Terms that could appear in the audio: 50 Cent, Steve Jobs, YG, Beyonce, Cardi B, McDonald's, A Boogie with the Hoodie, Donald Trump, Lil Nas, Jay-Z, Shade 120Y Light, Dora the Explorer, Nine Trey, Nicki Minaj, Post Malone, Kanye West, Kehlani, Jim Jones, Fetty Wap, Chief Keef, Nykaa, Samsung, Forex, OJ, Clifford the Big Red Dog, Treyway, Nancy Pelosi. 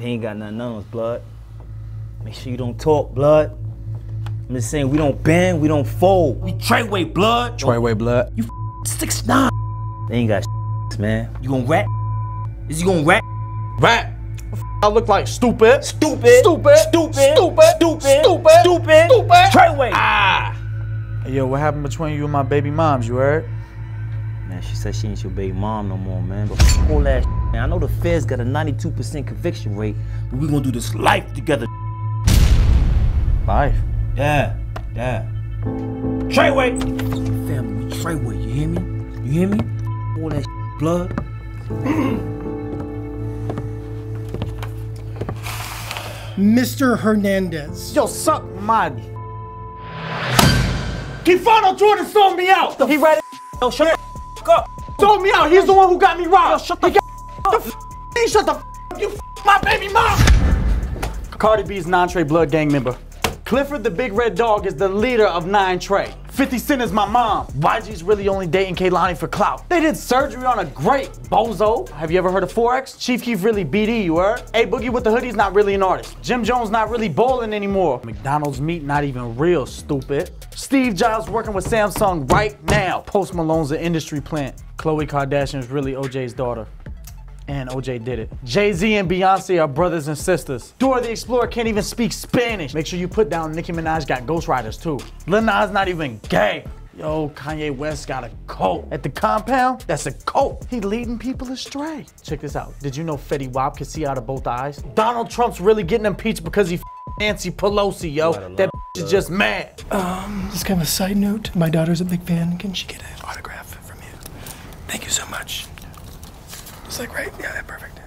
They ain't got nothing on us, blood. Make sure you don't talk, blood. I'm just saying, we don't bend, we don't fold. We Treyway, blood. Treyway, blood. You 6'9". They ain't got shit, man. You gon' rap? Is you gon' rap? Rap? I look like stupid. Stupid. Stupid. Stupid. Stupid. Stupid. Stupid. Stupid. Stupid. Treyway. Ah. Hey, yo, what happened between you and my baby moms, you heard? Man, she said she ain't your baby mom no more, man. But all that shit, man. I know the feds got a 92% conviction rate, but we gonna do this life together. Life? Yeah. Yeah. Treyway. Family, we Treyway, you hear me? You hear me? All that shit, blood. Mr. Hernandez. Yo, suck my d. Kehlani Jordan sold me out. He read it. Yo, shut the up. Sold me out. He's the one who got me robbed. Yo, shut the up. He shut the up. You my baby mom. Cardi B's Nine Trey blood gang member. Clifford the Big Red Dog is the leader of Nine Trey. 50 Cent is my mom. YG's really only dating Kehlani for clout. They did surgery on a great bozo. Have you ever heard of Forex? Chief Keef really BD, you heard? A Boogie with the Hoodie's not really an artist. Jim Jones not really bowling anymore. McDonald's meat not even real, stupid. Steve Jobs working with Samsung right now. Post Malone's an industry plant. Khloe Kardashian's really OJ's daughter. And OJ did it. Jay-Z and Beyonce are brothers and sisters. Dora the Explorer can't even speak Spanish. Make sure you put down Nicki Minaj got ghostwriters too. Lil Nas not even gay. Yo, Kanye West got a cult. At the compound, that's a cult. He leading people astray. Check this out. Did you know Fetty Wap could see out of both eyes? Donald Trump's really getting impeached because he Nancy Pelosi, yo. That is just mad. Just kind of a side note. My daughter's a big fan. Can she get an autograph from you? Thank you so much. It's like, right? Yeah, perfect.